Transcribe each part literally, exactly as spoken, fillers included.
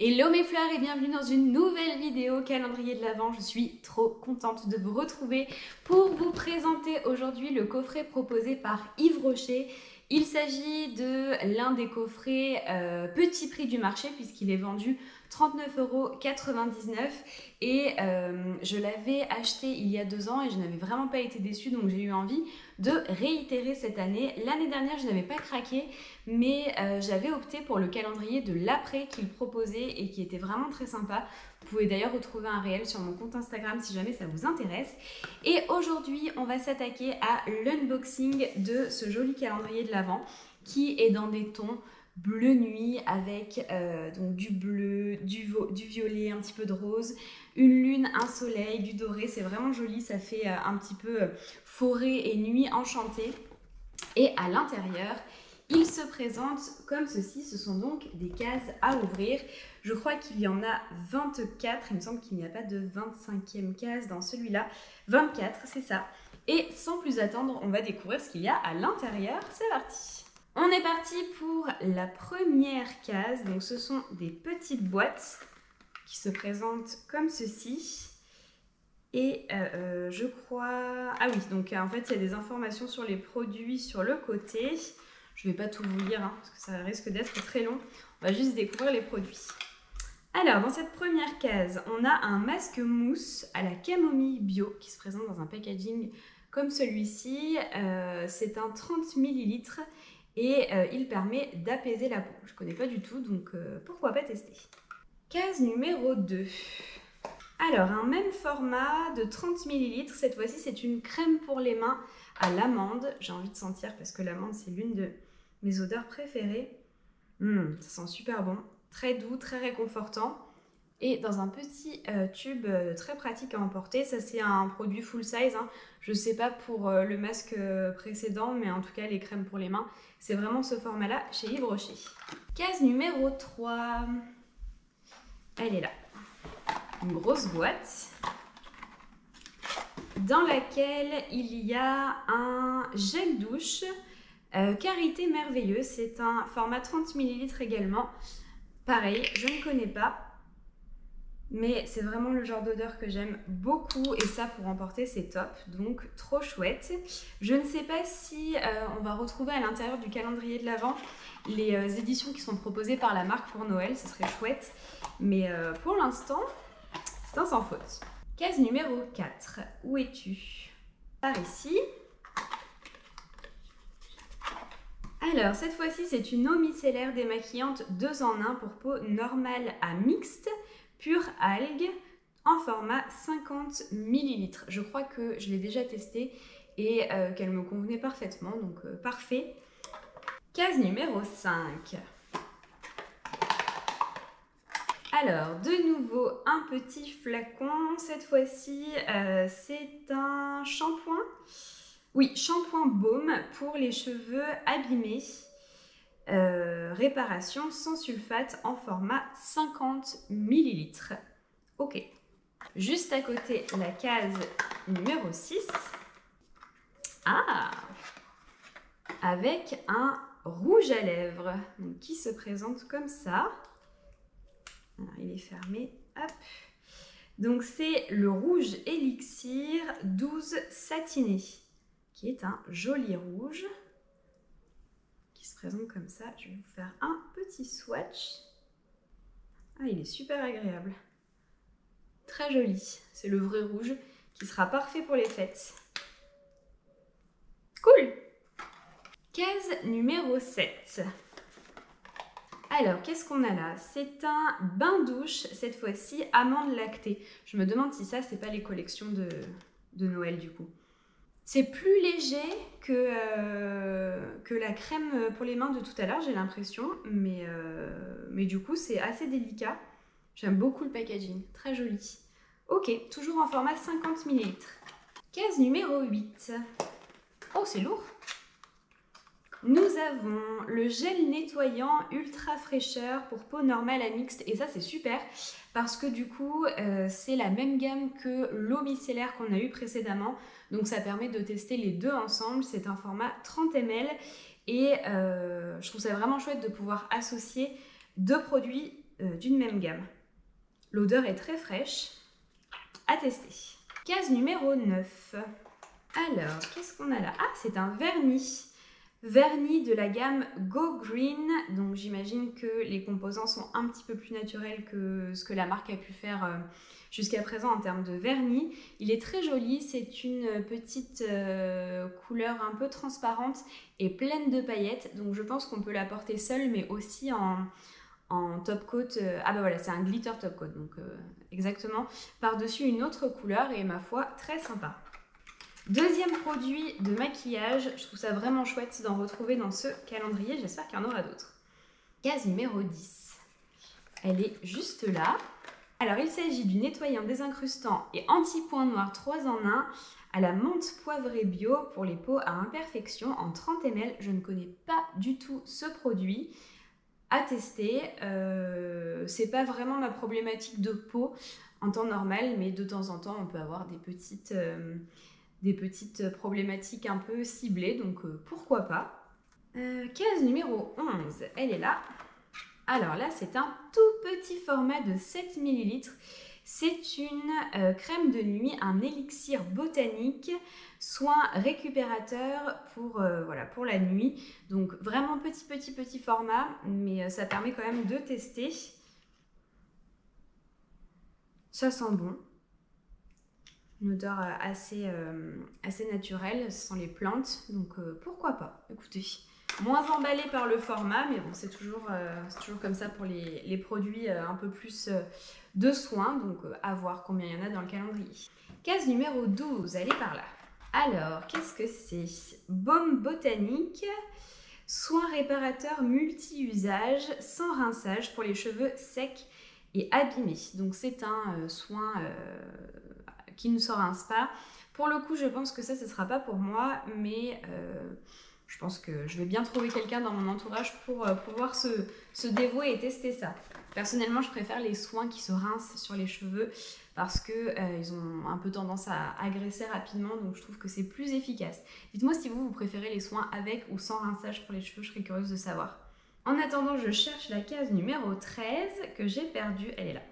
Hello mes fleurs et bienvenue dans une nouvelle vidéo calendrier de l'Avent. Je suis trop contente de vous retrouver pour vous présenter aujourd'hui le coffret proposé par Yves Rocher. Il s'agit de l'un des coffrets euh, petit prix du marché puisqu'il est vendu trente-neuf euros quatre-vingt-dix-neuf et euh, je l'avais acheté il y a deux ans et je n'avais vraiment pas été déçue, donc j'ai eu envie de réitérer cette année. L'année dernière je n'avais pas craqué, mais euh, j'avais opté pour le calendrier de l'après qu'il proposait et qui était vraiment très sympa. Vous pouvez d'ailleurs retrouver un réel sur mon compte Instagram si jamais ça vous intéresse. Et aujourd'hui on va s'attaquer à l'unboxing de ce joli calendrier de l'Avent qui est dans des tons bleu nuit avec euh, donc du bleu, du, du violet, un petit peu de rose, une lune, un soleil, du doré. C'est vraiment joli, ça fait euh, un petit peu euh, forêt et nuit enchantée. Et à l'intérieur, il se présente comme ceci. Ce sont donc des cases à ouvrir. Je crois qu'il y en a vingt-quatre. Il me semble qu'il n'y a pas de vingt-cinquième case dans celui-là. vingt-quatre, c'est ça. Et sans plus attendre, on va découvrir ce qu'il y a à l'intérieur. C'est parti! On est parti pour la première case, donc ce sont des petites boîtes qui se présentent comme ceci. Et euh, je crois... Ah oui, donc en fait il y a des informations sur les produits sur le côté. Je ne vais pas tout vous lire hein, parce que ça risque d'être très long. On va juste découvrir les produits. Alors dans cette première case, on a un masque mousse à la camomille bio qui se présente dans un packaging comme celui-ci. Euh, c'est un trente millilitres. Et euh, il permet d'apaiser la peau. Je ne connais pas du tout, donc euh, pourquoi pas tester. Case numéro deux. Alors, un même format de trente millilitres. Cette fois-ci, c'est une crème pour les mains à l'amande. J'ai envie de sentir parce que l'amande, c'est l'une de mes odeurs préférées. Mmh, ça sent super bon. Très doux, très réconfortant. Et dans un petit euh, tube euh, très pratique à emporter. Ça, c'est un produit full size. Hein. Je ne sais pas pour euh, le masque euh, précédent, mais en tout cas, les crèmes pour les mains, c'est vraiment ce format-là chez Yves Rocher. Case numéro trois. Elle est là. Une grosse boîte dans laquelle il y a un gel douche euh, karité merveilleux. C'est un format trente millilitres également. Pareil, je ne connais pas. Mais c'est vraiment le genre d'odeur que j'aime beaucoup et ça pour emporter c'est top, donc trop chouette. Je ne sais pas si euh, on va retrouver à l'intérieur du calendrier de l'Avent les euh, éditions qui sont proposées par la marque pour Noël, ce serait chouette. Mais euh, pour l'instant, c'est un sans faute. Case numéro quatre, où es-tu? Par ici. Alors cette fois-ci c'est une eau micellaire démaquillante deux en un pour peau normale à mixte. Pure algue en format cinquante millilitres. Je crois que je l'ai déjà testée et euh, qu'elle me convenait parfaitement, donc euh, parfait. Case numéro cinq. Alors, de nouveau un petit flacon. Cette fois-ci, euh, c'est un shampoing. Oui, shampoing baume pour les cheveux abîmés. Euh, réparation sans sulfate en format cinquante millilitres. Ok. Juste à côté, la case numéro six. Ah! Avec un rouge à lèvres. Donc, qui se présente comme ça. Alors, il est fermé. Hop. Donc, c'est le rouge Elixir douze satiné. Qui est un joli rouge. Qui se présente comme ça. Je vais vous faire un petit swatch. Ah, il est super agréable. Très joli. C'est le vrai rouge qui sera parfait pour les fêtes. Cool! Case numéro sept. Alors, qu'est-ce qu'on a là? C'est un bain-douche, cette fois-ci, amande lactée. Je me demande si ça, c'est pas les collections de, de Noël, du coup. C'est plus léger que, euh, que la crème pour les mains de tout à l'heure, j'ai l'impression, mais, euh, mais du coup c'est assez délicat. J'aime beaucoup le packaging, très joli. Ok, toujours en format cinquante millilitres. Case numéro huit. Oh, c'est lourd! Nous avons le gel nettoyant ultra fraîcheur pour peau normale à mixte. Et ça, c'est super parce que du coup, euh, c'est la même gamme que l'eau micellaire qu'on a eu précédemment. Donc, ça permet de tester les deux ensemble. C'est un format trente millilitres. Et euh, je trouve ça vraiment chouette de pouvoir associer deux produits euh, d'une même gamme. L'odeur est très fraîche, à tester. Case numéro neuf. Alors, qu'est-ce qu'on a là? Ah, c'est un vernis. Vernis de la gamme Go Green. Donc j'imagine que les composants sont un petit peu plus naturels que ce que la marque a pu faire jusqu'à présent en termes de vernis. Il est très joli, c'est une petite couleur un peu transparente et pleine de paillettes. Donc je pense qu'on peut la porter seule mais aussi en... en top coat, euh, ah bah voilà, c'est un glitter top coat, donc euh, exactement, par-dessus une autre couleur et ma foi, très sympa. Deuxième produit de maquillage, je trouve ça vraiment chouette d'en retrouver dans ce calendrier, j'espère qu'il y en aura d'autres. Case numéro dix, elle est juste là. Alors il s'agit du nettoyant désincrustant et anti-point noir trois en un à la menthe poivrée bio pour les peaux à imperfection en trente millilitres, je ne connais pas du tout ce produit. À tester, euh, c'est pas vraiment ma problématique de peau en temps normal, mais de temps en temps on peut avoir des petites, euh, des petites problématiques un peu ciblées, donc euh, pourquoi pas. Euh, case numéro onze, elle est là. Alors là c'est un tout petit format de sept millilitres, c'est une euh, crème de nuit, un élixir botanique, soin récupérateur pour, euh, voilà, pour la nuit. Donc vraiment petit petit petit format, mais euh, ça permet quand même de tester. Ça sent bon, une odeur assez, euh, assez naturelle, ce sont les plantes, donc euh, pourquoi pas, écoutez. Moins emballé par le format, mais bon, c'est toujours, euh, c'est toujours comme ça pour les, les produits euh, un peu plus euh, de soins. Donc, euh, à voir combien il y en a dans le calendrier. Case numéro douze, allez par là. Alors, qu'est-ce que c'est? Baume botanique, soin réparateur multi-usage, sans rinçage pour les cheveux secs et abîmés. Donc, c'est un euh, soin euh, qui ne se rince pas. Pour le coup, je pense que ça, ce ne sera pas pour moi, mais... Euh, je pense que je vais bien trouver quelqu'un dans mon entourage pour euh, pouvoir se, se dévouer et tester ça. Personnellement, je préfère les soins qui se rincent sur les cheveux parce qu'ils euh, ont un peu tendance à agresser rapidement, donc je trouve que c'est plus efficace. Dites-moi si vous, vous préférez les soins avec ou sans rinçage pour les cheveux, je serais curieuse de savoir. En attendant, je cherche la case numéro treize que j'ai perdue. Elle est là.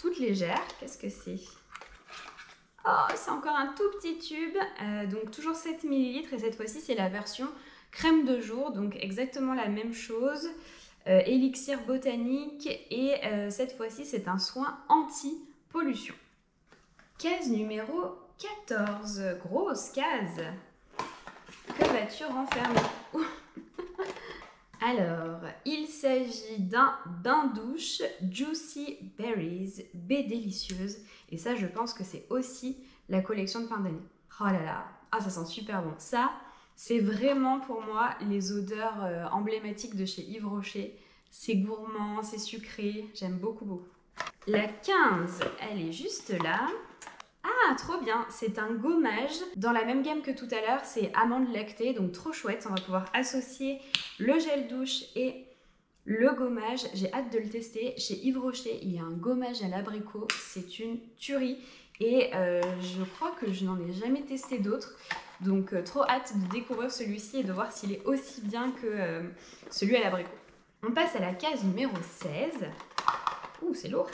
Toute légère, qu'est-ce que c'est ? Oh, c'est encore un tout petit tube, euh, donc toujours sept millilitres et cette fois-ci c'est la version crème de jour, donc exactement la même chose, euh, élixir botanique et euh, cette fois-ci c'est un soin anti-pollution. Case numéro quatorze, grosse case, que vas-tu renfermer? Alors, il s'agit d'un bain-douche Juicy Berries, baie délicieuse. Et ça, je pense que c'est aussi la collection de fin d'année. Oh là là, ah, ça sent super bon. Ça, c'est vraiment pour moi les odeurs euh, emblématiques de chez Yves Rocher. C'est gourmand, c'est sucré, j'aime beaucoup, beaucoup. La quinze, elle est juste là. Ah, trop bien, c'est un gommage dans la même gamme que tout à l'heure, c'est amande lactée, donc trop chouette, on va pouvoir associer le gel douche et le gommage, j'ai hâte de le tester. Chez Yves Rocher, il y a un gommage à l'abricot, c'est une tuerie et euh, je crois que je n'en ai jamais testé d'autres, donc euh, trop hâte de découvrir celui-ci et de voir s'il est aussi bien que euh, celui à l'abricot. On passe à la case numéro seize, ouh c'est lourd.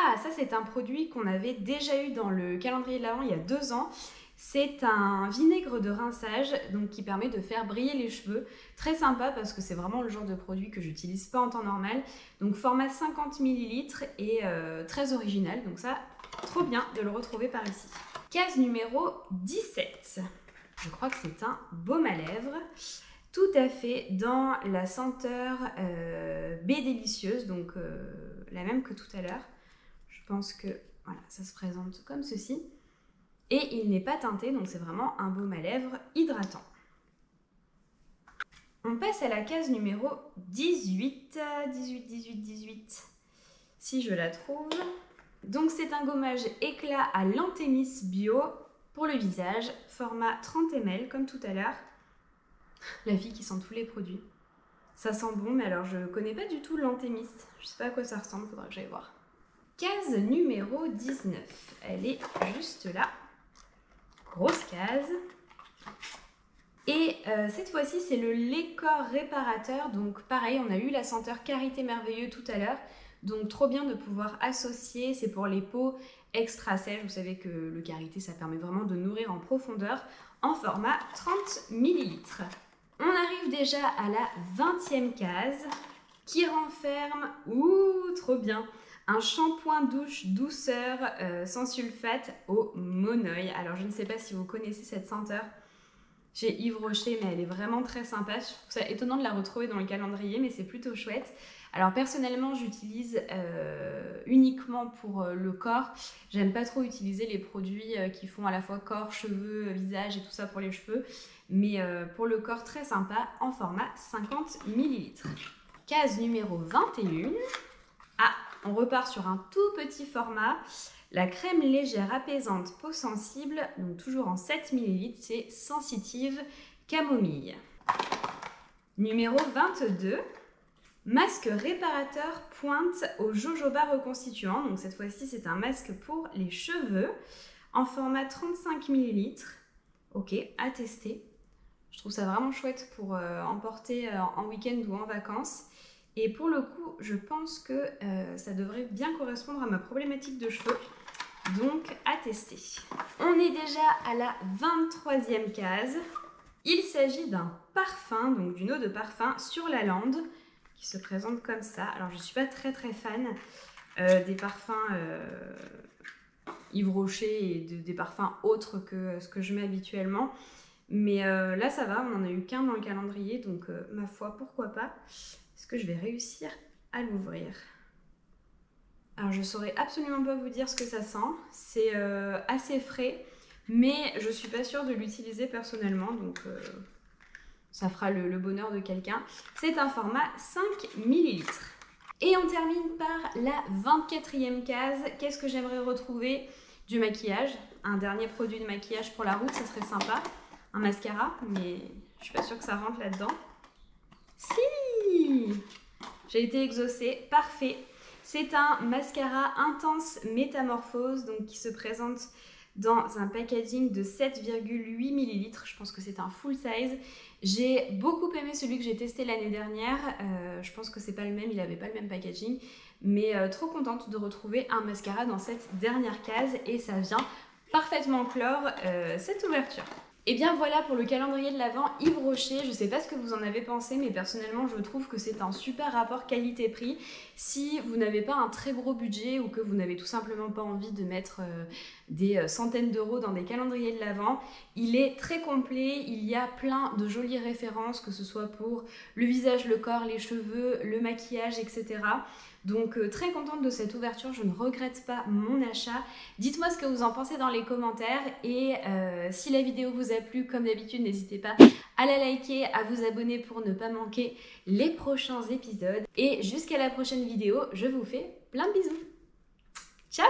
Ah, ça c'est un produit qu'on avait déjà eu dans le calendrier de l'Avent il y a deux ans. C'est un vinaigre de rinçage donc qui permet de faire briller les cheveux. Très sympa parce que c'est vraiment le genre de produit que j'utilise pas en temps normal. Donc format cinquante millilitres et euh, très original. Donc ça, trop bien de le retrouver par ici. Case numéro dix-sept. Je crois que c'est un baume à lèvres. Tout à fait dans la senteur euh, baie délicieuse. Donc euh, la même que tout à l'heure. Je pense que voilà, ça se présente comme ceci et il n'est pas teinté, donc c'est vraiment un baume à lèvres hydratant. On passe à la case numéro dix-huit, dix-huit, dix-huit, dix-huit, si je la trouve. Donc c'est un gommage éclat à l'antémis bio pour le visage, format trente millilitres comme tout à l'heure. La fille qui sent tous les produits. Ça sent bon, mais alors je connais pas du tout l'antémis, je sais pas à quoi ça ressemble, faudra que j'aille voir. Case numéro dix-neuf, elle est juste là, grosse case. Et euh, cette fois-ci, c'est le lait corps réparateur. Donc pareil, on a eu la senteur karité merveilleux tout à l'heure. Donc trop bien de pouvoir associer, c'est pour les peaux extra sèches. Vous savez que le karité, ça permet vraiment de nourrir en profondeur en format trente millilitres. On arrive déjà à la vingtième case qui renferme, ouh, trop bien, un shampoing douche douceur euh, sans sulfate au monoï. Alors je ne sais pas si vous connaissez cette senteur chez Yves Rocher, mais elle est vraiment très sympa. Je trouve ça étonnant de la retrouver dans le calendrier, mais c'est plutôt chouette. Alors personnellement, j'utilise euh, uniquement pour euh, le corps. J'aime pas trop utiliser les produits euh, qui font à la fois corps, cheveux, visage et tout ça pour les cheveux. Mais euh, pour le corps, très sympa en format cinquante millilitres. Case numéro vingt et un. Ah, on repart sur un tout petit format. La crème légère apaisante peau sensible, donc toujours en sept millilitres, c'est Sensitive Camomille. Numéro vingt-deux, masque réparateur pointe au jojoba reconstituant. Donc cette fois-ci, c'est un masque pour les cheveux en format trente-cinq millilitres. Ok, à tester. Je trouve ça vraiment chouette pour euh, emporter euh, en week-end ou en vacances. Et pour le coup, je pense que euh, ça devrait bien correspondre à ma problématique de cheveux. Donc, à tester. On est déjà à la vingt-troisième case. Il s'agit d'un parfum, donc d'une eau de parfum sur la lande, qui se présente comme ça. Alors, je ne suis pas très très fan euh, des parfums euh, Yves Rocher et de, des parfums autres que ce que je mets habituellement. Mais euh, là, ça va, on n'en a eu qu'un dans le calendrier, donc euh, ma foi, pourquoi pas. Est-ce que je vais réussir à l'ouvrir? Alors, je ne saurais absolument pas vous dire ce que ça sent. C'est euh, assez frais, mais je ne suis pas sûre de l'utiliser personnellement. Donc, euh, ça fera le, le bonheur de quelqu'un. C'est un format cinq millilitres. Et on termine par la vingt-quatrième case. Qu'est-ce que j'aimerais retrouver? Du maquillage. Un dernier produit de maquillage pour la route, ça serait sympa. Un mascara, mais je ne suis pas sûre que ça rentre là-dedans. Si! J'ai été exaucée, parfait. C'est un mascara intense métamorphose, donc qui se présente dans un packaging de sept virgule huit millilitres. Je pense que c'est un full size. J'ai beaucoup aimé celui que j'ai testé l'année dernière. Euh, je pense que c'est pas le même, il n'avait pas le même packaging. Mais euh, trop contente de retrouver un mascara dans cette dernière case et ça vient parfaitement clore euh, cette ouverture. Et eh bien voilà pour le calendrier de l'Avent Yves Rocher. Je ne sais pas ce que vous en avez pensé, mais personnellement je trouve que c'est un super rapport qualité-prix. Si vous n'avez pas un très gros budget ou que vous n'avez tout simplement pas envie de mettre euh, des centaines d'euros dans des calendriers de l'Avent, il est très complet, il y a plein de jolies références, que ce soit pour le visage, le corps, les cheveux, le maquillage, et cetera. Donc euh, très contente de cette ouverture, je ne regrette pas mon achat. Dites-moi ce que vous en pensez dans les commentaires et euh, si la vidéo vous a plu, comme d'habitude, n'hésitez pas à la liker, à vous abonner pour ne pas manquer les prochains épisodes. Et jusqu'à la prochaine vidéo, je vous fais plein de bisous. Ciao!